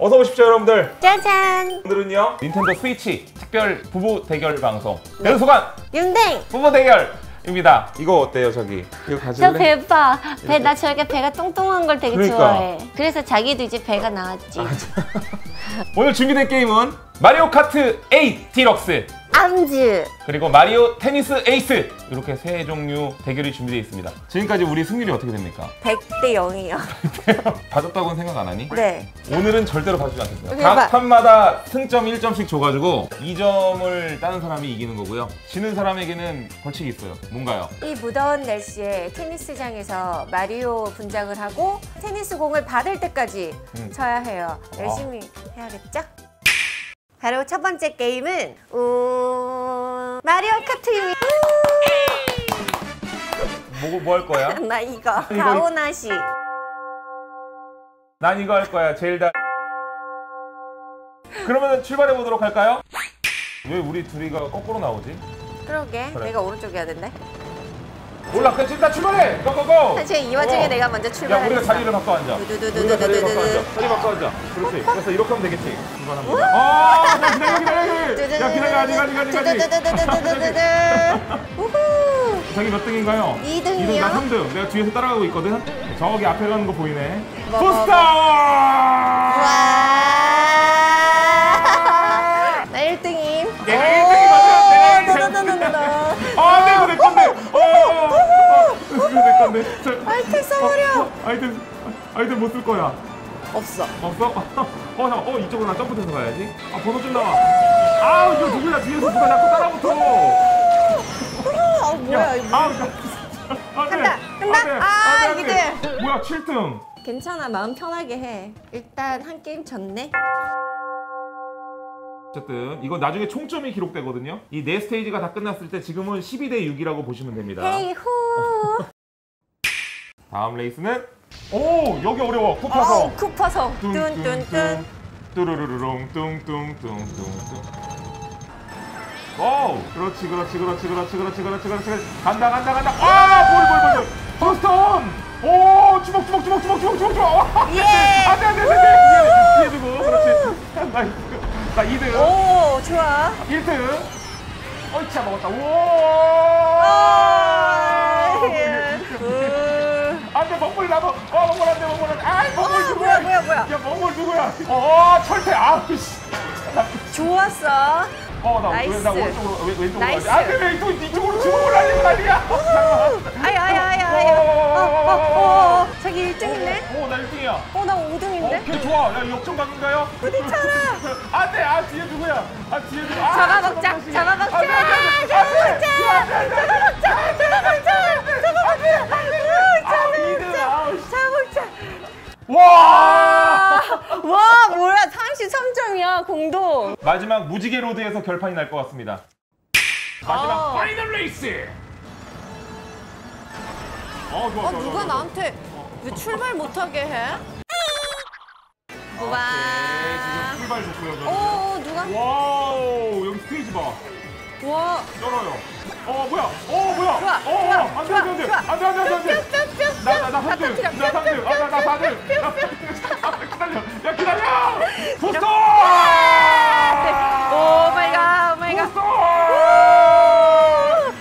어서 오십시오 여러분들. 짜잔. 오늘은요 닌텐도 스위치 특별 부부 대결 방송 대도서관 윤댕 부부 대결입니다. 이거 어때요 저기? 이거 가질래? 저 배봐. 나 저렇게 배가 뚱뚱한 걸 되게 좋아해. 그래서 자기도 이제 배가 나왔지. 오늘 준비된 게임은 마리오 카트 8 디럭스, 암즈, 그리고 마리오 테니스 에이스, 이렇게 세 종류 대결이 준비되어 있습니다. 지금까지 우리 승률이 어떻게 됩니까? 100대 0이요. 봐줬다고는 생각 안 하니? 네. 오늘은 절대로 봐주지 않겠어요. 각 판마다 승점 1점씩 줘가지고 2점을 따는 사람이 이기는 거고요. 지는 사람에게는 벌칙이 있어요. 뭔가요? 이 무더운 날씨에 테니스장에서 마리오 분장을 하고 테니스 공을 받을 때까지 쳐야 해요. 열심히 해야겠죠? 바로 첫 번째 게임은 마리오 카트입니다. 뭐 할 거야? 나 이거 가오나시. 난 이거 할 거야. 제일다. 그러면 출발해 보도록 할까요? 왜 우리 둘이가 거꾸로 나오지? 그러게. 그래. 내가 오른쪽이어야 된대. 몰라. 그냥 지금 다 출발해. 고고고. 사실 이 와중에 내가 먼저 출발해. 야, 우리가 자리를 바꿔 앉아. 우리가 자리를 바꿔 앉아. 자리 바꿔 앉아. 그렇지. 그래서 이렇게 하면 되겠지. 출발합니다. 아, 기다려. 야, 기다려. 아직. 우후. 자기 몇 등인가요? 2등이요. 나 3등. 내가 뒤에서 따라가고 있거든. 저기 앞에 가는 거 보이네. 포스터! 와! 나 1등임. 내가 1등이거든. 아, 내 건데, 아이템 써버려. 아이템 못 쓸 거야. 없어? 잠깐. 이쪽으로 나 점프해서 가야지. 아, 번호 좀 나와. 아, 이거 누구야? 뒤에서 누가 자꾸 따라붙어. 아, 뭐야 이거? 간다. 아, 이게 뭐야? 7등. 괜찮아, 마음 편하게 해. 일단 한 게임 졌네. 어쨌든 이건 나중에 총점이 기록되거든요. 이 네 스테이지가 다 끝났을 때 지금은 12대 6이라고 보시면 됩니다. 헤이호. 다음 레이스는 오! 여기 어려워! 쿠파성! 쿠파성! 뚠뚠뚠 뚜루루루룽 뚱뚱뚱뚱뚱 오! 그렇지 간다 아! 볼! 포스터 온! 오! 주먹! 안돼! 피해주고 그렇지! 나 2등! 오! 좋아! 1등! 어이차 먹었다! 오! 안돼 먹물 나도 먹물 안돼 먹물 안돼 아이 먹물 누구야 뭐야 야 먹물 누구야 철퇴 아우씨 좋았어 나이스 나 왼쪽으로 나이스 안돼 또 이쪽으로 주먹을 날리고 난리야 아야 자기 1등이네 나 1등이야 나 5등인데 오케이 좋아 야 역전각인가요 부딪혀라 안돼 뒤에 누구야 뒤에 누구야 잡아먹자 와! 와, 뭐야? 33점이야, 공동. 마지막 무지개 로드에서 결판이 날 것 같습니다. 마지막 파이널 레이스. 좋아. 누가 나한테 왜 출발 못하게 해? 와. 지금 출발 좋고요. 누가? 와우, 여기 스테이지 봐. 와. 열어요. 뭐야? 안돼. 나 3등! 나 3등! 나 4등! 기다려! 포스터! 오 마이 갓!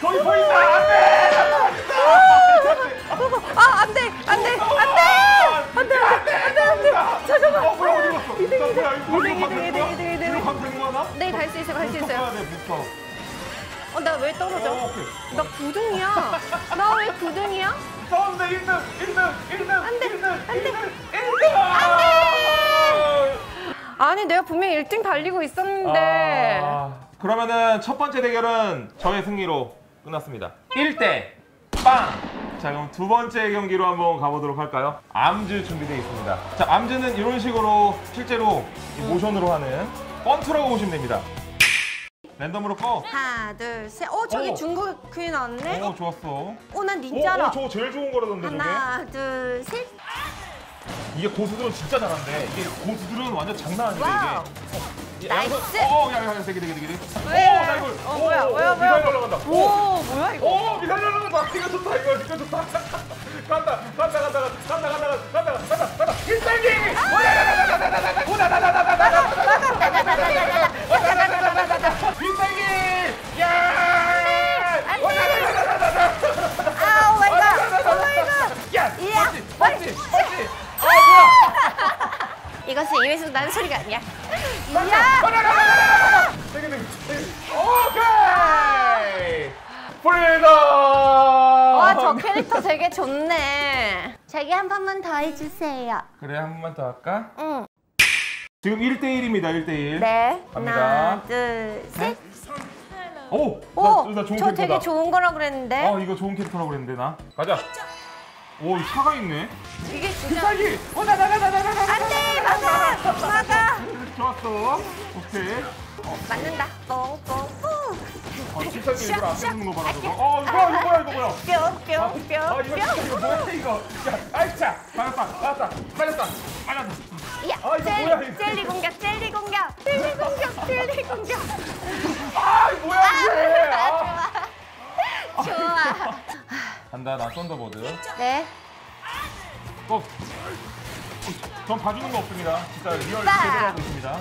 거기 보인다! 안돼! 안돼! 잠깐만! 뭐야 어디 갔어? 2등! 이거 가면 되는 거야? 네, 갈 수 있어요, 나 왜 떨어져? 나 9등이야! 나 왜 9등이야? 싸운데 1등! 안돼! 아니 내가 분명히 1등 달리고 있었는데 그러면은 첫 번째 대결은 저의 승리로 끝났습니다. 1대 빵! 자 그럼 두 번째 경기로 한번 가보도록 할까요? 암즈 준비되어 있습니다. 자 암즈는 이런 식으로 실제로 모션으로 하는 펀트라고 보시면 됩니다. 랜덤으로 꺼. 하나, 둘, 셋. 저기 중국 귀 나왔네. 좋았어. 난 닌자라. 저거 제일 좋은 거라던데 저게. 하나, 둘, 셋. 이게 고수들은 진짜 잘한대. 이게 고수들은 완전 장난 아닌데 이게. 나이스. 야, 되게. 나 이걸. 뭐야. 미사일 날아간다. 뭐야 이거. 미사일 날아간다. 이거 좋다, 이거 좋다. 간다. 간다. 하는 소리가 아니야. 야! 오케이! 프리덤! 와, 저 캐릭터 되게 좋네. 자기 한 번만 더 해주세요. 그래, 한 번만 더 할까? 응. 지금 1대1입니다, 1대1. 네. 갑니다. 하나, 둘, 셋. 오! 오! 나 좋은 저 캐릭터다. 되게 좋은 거라 그랬는데? 어, 이거 좋은 캐릭터라 그랬는데, 나. 가자. 오, 차가 있네. 이게 진짜. 비싸지? 어, 나. 안 돼! 막아! 좋았어. 오케이. 어, 맞는다. 아, 비싸지? 일부러 안 쓰는 거 봐라, 저거. 어, 이거 뭐야. 뿅. 아, 이거 뭐야, 이거. 야, 알차! 맞았다. 야, 아, 젤리 공격. 아, 이거 뭐야, 이게. 좋아. 간다, 나 썬더보드. 네. 어, 전 봐주는 거 없습니다. 진짜 리얼 제대로 하고 있습니다.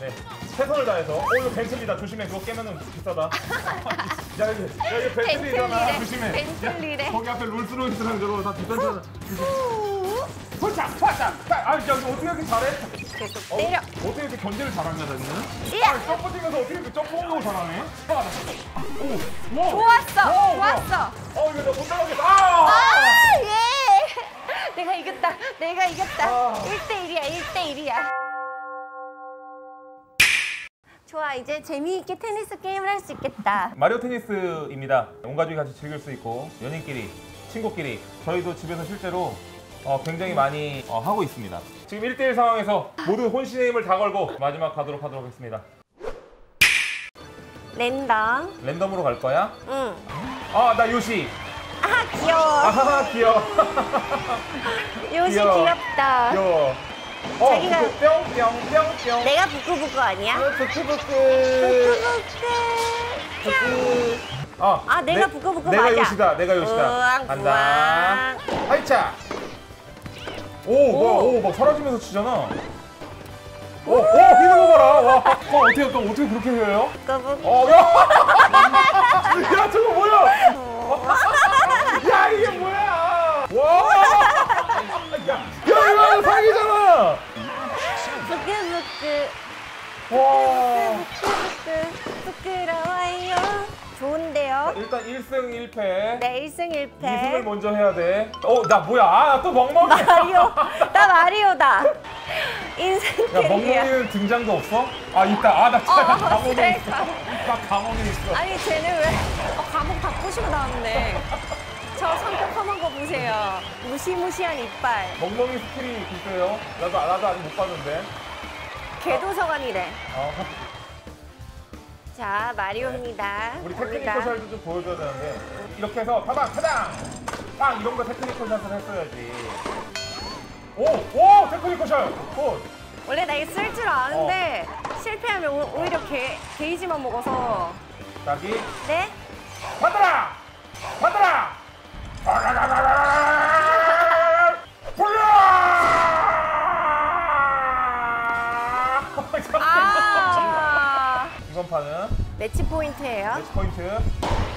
네, 최선을 다해서. 어, 이거 벤틀리다. 조심해. 그거 깨면은 비싸다. 야, 이거 벤틀리잖아. 조심해. 벤틀리래. 거기 앞에 롤스로이스랑 저거 다 비싼 차다. 홀짝! 아, 야, 이거 어떻게 이렇게 잘해? 때려! 어떻게 이렇게 견제를 잘하냐, 나는? 아, 점프 뛰면서 어떻게 이렇게 점프 공격을 잘하네? 오! 오! 좋았어! 어, 이거 내가 못 따라가겠다! 아, 예! 내가 이겼다! 아. 1대1이야! 좋아, 이제 재미있게 테니스 게임을 할 수 있겠다. 마리오 테니스입니다. 온 가족이 같이 즐길 수 있고, 연인끼리, 친구끼리, 저희도 집에서 실제로 굉장히 많이 하고 있습니다. 지금 1대1 상황에서 모두 혼신의 힘을 다 걸고 마지막 가도록 하겠습니다. 랜덤으로 갈 거야? 응. 아, 나 요시. 아, 귀여워. 요시 귀엽다. 귀여워. 자기가 뿅뿅뿅뿅. 내가 부끄부끄 아니야? 부끄부끄. 아, 내가 부끄부끄 맞아. 내가 요시다. 간다. 하이차. 오, 뭐야, 오, 막 사라지면서 치잖아. 오, 뛰는 거 봐라. 와, 어떻게 그렇게 해요? 야, 저거 뭐야? 야, 이게 뭐야? 와, 야, 이거 사기잖아. 부끄러워요. 좋은데요? 일단 1승 1패. 네, 1승 1패. 2승을 먼저 해야 돼. 나 뭐야? 아, 또 멍멍이야. 나 마리오다. 인생 캐릭이야. 야, 멍멍이는 등장도 없어? 아, 있다. 아, 나 진짜 감옥에 있어. 나 감옥에 있어. 아니, 쟤는 왜? 감옥 바꾸시고 나왔네. 저 성격험한 거 보세요. 무시무시한 이빨. 멍멍이 스킬이 있어요. 나도 아직 못 봤는데. 대도서관이래. 자, 마리오입니다. 우리 테크니컬샷도 좀 보여줘야 되는데, 이렇게 해서 타당! 이런 거 테크니컬샷을 했어야지. 오! 테크니컬샷! 원래 나 이거 쓸 줄 아는데 실패하면 오히려 게이지만 먹어서. 자기? 네? 받아라! 이번 판은 매치 포인트예요. 매치 포인트.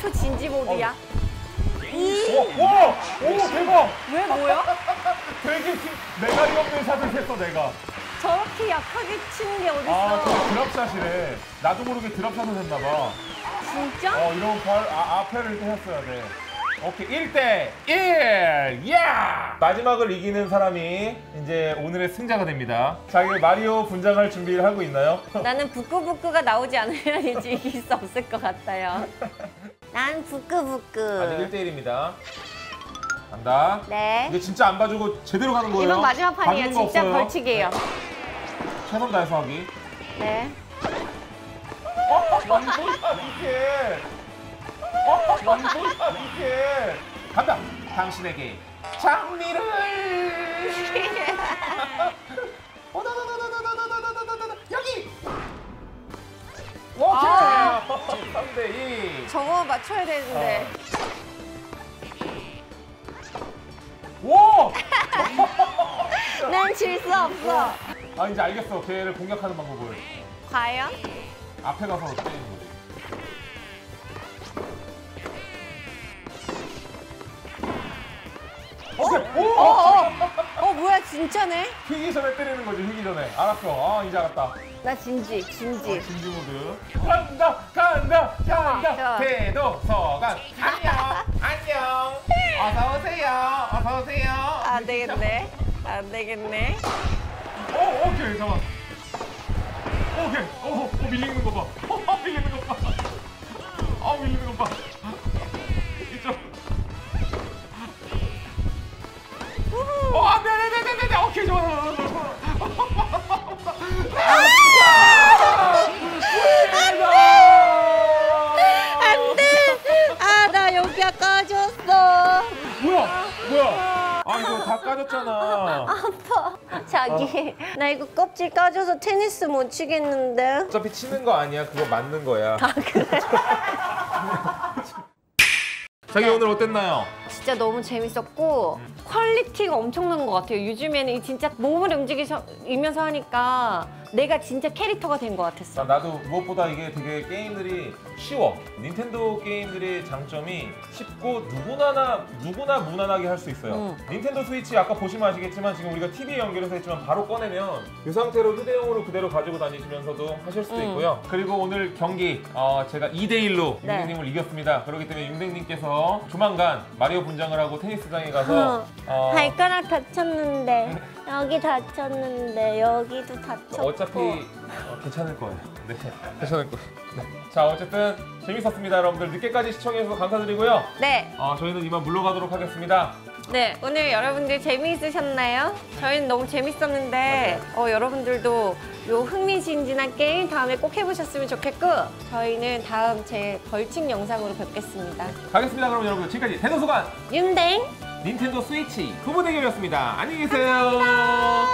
초진지 모드야. 오, 대박. 왜 뭐야? 되게 메가리 없는 샷을 했어, 내가. 저렇게 약하게 치는 게 어딨어? 아, 저거 드랍샷이래. 나도 모르게 드랍샷을 했나 봐. 진짜? 이런 앞에를 했어야 돼. 오케이, 1대1! 야! 마지막을 이기는 사람이 이제 오늘의 승자가 됩니다. 자기 마리오 분장할 준비를 하고 있나요? 나는 부끄부끄가 나오지 않으면 이제 이길 수 없을 것 같아요. 난 부끄부끄. 아직 1대1입니다. 간다. 네. 이게 진짜 안 봐주고 제대로 가는 거예요. 이번 마지막 판이에요. 진짜 벌칙이에요. 최선 다해서 하기. 네. 뭔 소리야, 이게. 뭔 소리야, 이게. 간다! 당신에게 장미를! 여기! 오케이! 3대2. 저거 맞춰야 되는데. 오! 난 질 수 없어. 아, 이제 알겠어. 걔를 공략하는 방법을. 과연? 앞에 가서 어떻게 되는 거지? 뭐야, 진짜네? 희귀 전에 때리는 거지, 희귀 전에. 알았어. 아, 이제 알았다. 나 진지, 진지. 어, 진지 모드. 간다, 간다, 간다. 대도서관. 안녕, 안녕. 어서오세요, 어서오세요. 안 되겠네, 안 되겠네. 오, 오케이, 잠깐만. 오케이. 오, 밀리는 거 봐. 오, 밀리는 거 봐. 아, 밀리는 거 봐. 아, 네네네네네. 오케이, 좋아. 안돼. 아, 나 여기가 까졌어. 뭐야? 뭐야? 아, 이거 다 까졌잖아. 아파. 자기, 나 이거 껍질 까져서 테니스 못 치겠는데. 어차피 치는 거 아니야. 그거 맞는 거야. 아, 그래? 자기 오늘 어땠나요? 진짜 너무 재밌었고 퀄리티가 엄청난 것 같아요. 요즘에는 진짜 몸을 움직이면서 하니까 내가 진짜 캐릭터가 된 것 같았어. 나도 무엇보다 이게 되게 게임들이 쉬워. 닌텐도 게임들의 장점이 쉽고 누구나 무난하게 할 수 있어요. 닌텐도 스위치 아까 보시면 아시겠지만 지금 우리가 TV에 연결해서 했지만 바로 꺼내면 이 상태로 휴대용으로 그대로 가지고 다니시면서도 하실 수도 있고요. 그리고 오늘 경기 제가 2대1로 네. 윤댕님을 이겼습니다. 그렇기 때문에 윤댕님께서 조만간 마리오 분장을 하고 테니스장에 가서 발가락 다쳤는데 여기 다쳤는데 여기도 다쳤고 어차피 괜찮을 거예요. 네, 괜찮을 거예요. 네. 자, 어쨌든 재밌었습니다. 여러분들 늦게까지 시청해주셔서 감사드리고요. 네. 저희는 이만 물러가도록 하겠습니다. 네, 오늘 여러분들 재미있으셨나요? 저희는 너무 재밌었는데 여러분들도 요 흥미진진한 게임 다음에 꼭 해보셨으면 좋겠고 저희는 다음 제 벌칙 영상으로 뵙겠습니다. 가겠습니다. 그럼 여러분 지금까지 대도서관 윤댕 닌텐도 스위치 후보 대결이었습니다. 안녕히 계세요. 감사합니다.